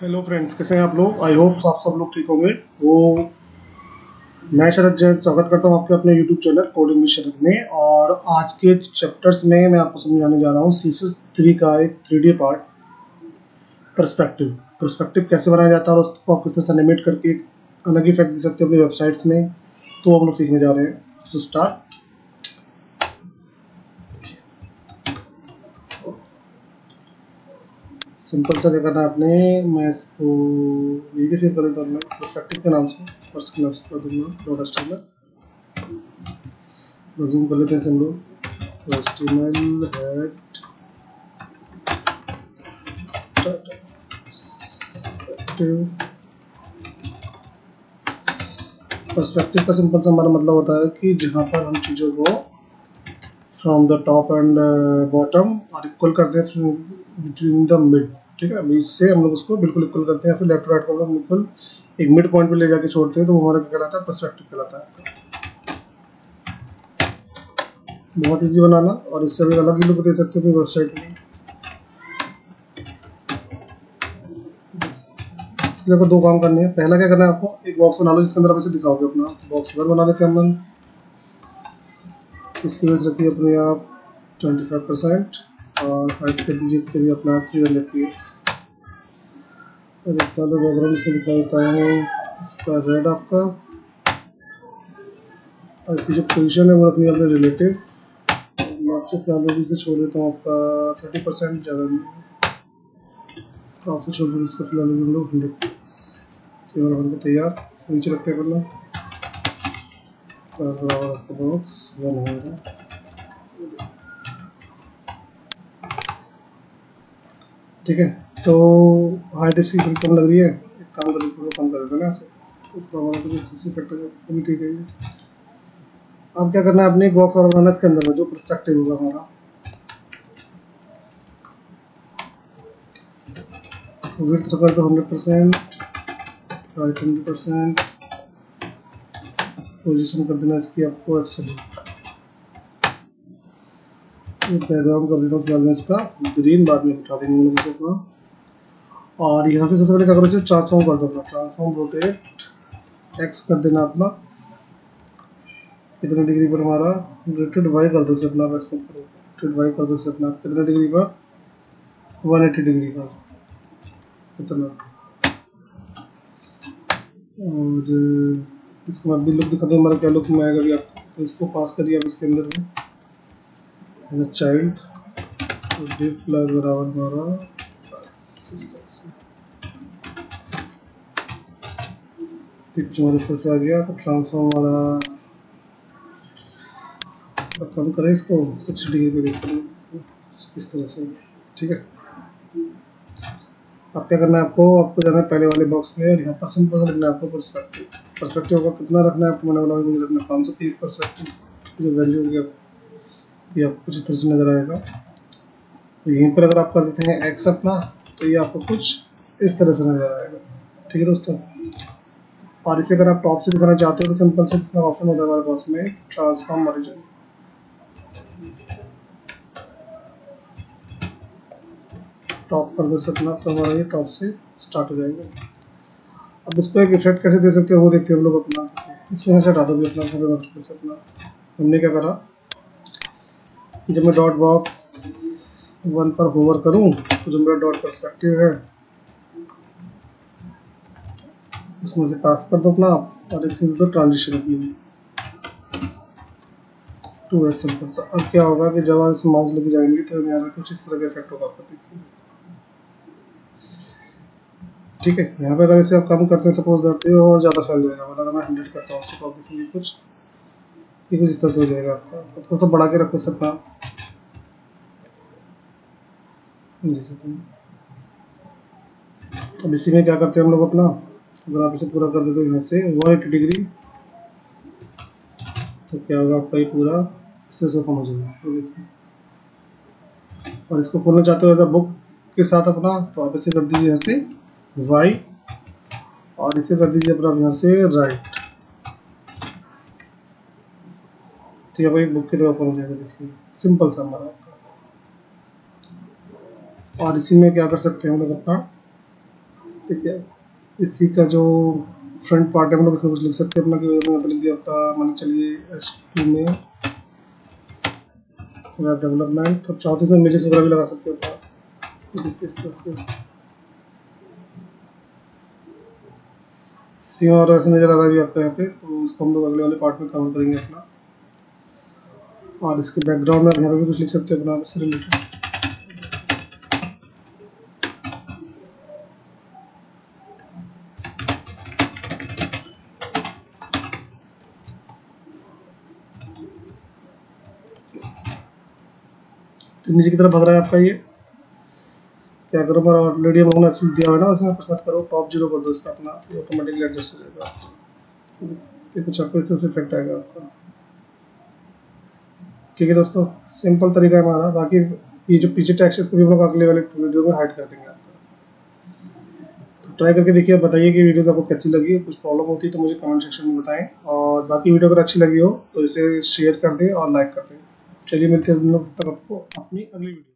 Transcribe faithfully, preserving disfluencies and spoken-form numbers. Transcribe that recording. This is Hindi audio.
हेलो फ्रेंड्स, कैसे हैं आप लोग। आई होप आप सब लोग ठीक होंगे। वो मैं शरद जैन स्वागत करता हूं आपके अपने यूट्यूब चैनल कोडिंग मिशन में। और आज के चैप्टर्स में मैं आपको समझाने जा रहा हूं सीएसएस थ्री का एक three D part perspective. Perspective कैसे बनाया जाता है और उसको आप किस तरह से एनिमेट करके एक अलग इफेक्ट दे सकते हो अपनी वेबसाइट्स में, तो हम लोग सीखने जा रहे हैं। स्टार्ट। सिंपल सा देखा था आपने, मैं इसको वीडियो सेव कर देता हूँ। पर्सपेक्टिव के नाम से फर्स्ट के नाम से कर दूंगा स्टीमर। जूम कर लेते हैं हम लोग। स्टीमर हेड पर्सपेक्टिव का सिंपल सा हमारा मतलब होता है कि जहाँ पर हम चीज़ों को from the top and bottom और इक्वल करते हैं बिटवीन द मिड। ठीक है, बीच से हम लोग उसको बिल्कुल इक्वल करते हैं, फिर लेफ्ट राइट को हम बिल्कुल एक मिड पॉइंट पे ले जाके छोड़ते हैं, तो वो हमारा क्या कहलाता है? पर्सपेक्टिव कहलाता है। बहुत इजी बनाना और इससे भी अलग ही लुक दे सकते हैं अपनी वेबसाइट में। इसके लिए आपको दो काम करने हैं। पहला क्या करना है आपको, एक बॉक्स बना लो जिसके अंदर आप इसे दिखाओगे अपना। बॉक्स वन बना लेते हैं हम। इसकी वेट रखिए अपने आप ट्वेंटी फाइव परसेंट और हाइट कर दीजिए इसके लिए अपना थ्री हंड्रेड पी एक्स। और इसका जो बैकग्राउंड से दिखा देता हूँ इसका रेड आपका। और इसकी जो पोजिशन है वो अपनी अपने रिलेटिव आपसे प्रालोगी से छोड़ देता हूँ आपका थर्टी परसेंट ज़्यादा नहीं। आपसे छोड़ देंगे इसका फिलहाल हम लोग हंड्रेड तैयार नीचे रखते हैं अपना। आपका बॉक्स वन होगा ठीक है। तो हाइट इसकी थोड़ी कम लग रही है, एक काम कर इसको कम कर देते हैं ना, ठीक है। अब क्या करना है आपने, एक बॉक्स और बनाना इसके अंदर जो पर्सपेक्टिव होगा हमारा। विड्थ रखा तो hundred percent height hundred percent position कर देना इसकी आपको एब्सोल्यूट। बैकग्राउंड कर देता हूँ फिलहाल इसका ग्रीन, बाद में उठा देंगे इसे अपना। और यहाँ से सबसे पहले क्या करो, इसे ट्रांसफॉर्म कर दो अपना। ट्रांसफॉर्म रोटेट एक्स कर देना अपना कितने डिग्री पर हमारा, रोटेट वाई कर दो इसे अपना। रोटेट वाई कर दो इसे अपना कितने डिग्री पर, वन एटी डिग्री पर कितना। और इसको अभी लुक दिखा दो हमारा क्या लुक में आएगा अभी आपको। तो इसको पास करिए आप इसके अंदर में चाइल्ड डिप प्लस बराबर हमारा पिक्चर से आ गया। तो ट्रांसफॉर्म हमारा कम करें इसको सिक्सटी डिग्री पे इस तरह से, ठीक है। अब क्या करना है आपको, आपको जाना है पहले वाले बॉक्स में और यहाँ पर सिंपल रखना है आपको पर्सपेक्टिव। पर्सपेक्टिव होगा कितना रखना है आपको, मैंने बोला मुझे रखना पाँच सौ तीस पर्सपेक्टिव जो वैल्यू होगी आपको, ये आपको कुछ इस तरह से नजर आएगा। तो यहीं पर अगर आप कर देते हैं एक्स अपना, तो ये आपको कुछ इस तरह से नजर आएगा, ठीक है दोस्तों। और इसे अगर आप टॉप से दिखाना चाहते हो तो सिंपल से इसका ऑप्शन होता है हमारे पास में ट्रांसफॉर्म ओरिजिन। टॉप कर दो अपना, तो हमारा ये टॉप से स्टार्ट हो जाएगा। अब इसको एक इफेक्ट कैसे दे सकते हो वो देखते हैं हम लोग अपना। इसमें से हटा दो भी अपना। हमने क्या करा, जब मैं डॉट बॉक्स वन पर होवर करूं तो जो मेरा डॉट पर्सपेक्टिव है उसमें से पास कर दो अपना आप और एक दो ट्रांजिशन टू एस सिंपल सा। अब क्या होगा कि जब आप इस माउस लेके जाएंगे तो यहाँ कुछ इस तरह का इफेक्ट होगा आपको, देखिए ठीक है। यहाँ पे अगर इसे आप कम करते हैं सपोज करते हो और ज़्यादा फैल जाएगा। मतलब मैं हंड्रेड करता हूँ उसको आप देखेंगे कुछ ये कुछ इस तरह से हो जाएगा आपका। तो थोड़ा सा बढ़ा के रखो सकता देखिए। अब इसी में क्या करते हैं हम लोग अपना, अगर आप इसे पूरा कर देते हो यहाँ से वन एटी डिग्री तो क्या होगा आपका, ये पूरा इससे से कम हो जाएगा। और इसको खोलना चाहते हो ऐसा बुक के साथ अपना, तो आप इसे कर दीजिए यहाँ से वाई और इसे कर दीजिए अपना यहाँ से राइट। तो ये भाई बुक की तरह ऊपर हो जाएगा, देखिए सिंपल सा हमारा। और इसी में क्या कर सकते हैं हम लोग अपना, ठीक है। इसी का जो फ्रंट पार्ट है हम लोग इसमें कुछ लिख सकते हैं अपना, कि मैंने तो लिख दिया था मान चलिए एस टू में वेब डेवलपमेंट। अब चाहते तो इमेजेस वगैरह भी लगा सकते हो अपना। सीमा और ऐसे नजर आ रहा है आपका यहाँ पे, तो इसको हम लोग अगले वाले पार्ट में कवर करेंगे अपना। और इसके बैकग्राउंड में आप यहाँ पे भी कुछ लिख सकते हैं अपना इससे रिलेटेड। नीचे की तरफ भाग रहा है आपका ये, क्या करो पर ऑलरेडी हम लोगों ने एक्चुअली दिया है ना, उसमें कुछ मत करो, टॉप जीरो कर दो इसका अपना, ये ऑटोमेटिकली एडजस्ट हो जाएगा। ये कुछ आपको इस तरह से इफेक्ट आएगा आपका। ठीक है दोस्तों, सिंपल तरीका है हमारा। बाकी ये जो पीछे टैक्सेस को भी हम लोग अगले वाले वीडियो में हाइड कर देंगे आपका। तो ट्राई करके देखिए, आप बताइए कि वीडियो आपको कैसी लगी। कुछ प्रॉब्लम होती है तो मुझे कमेंट सेक्शन में बताएं। और बाकी वीडियो अगर अच्छी लगी हो तो इसे शेयर कर दें और लाइक कर दें। चलिए मिलते हैं हम लोग, तब तक आपको अपनी अगली वीडियो।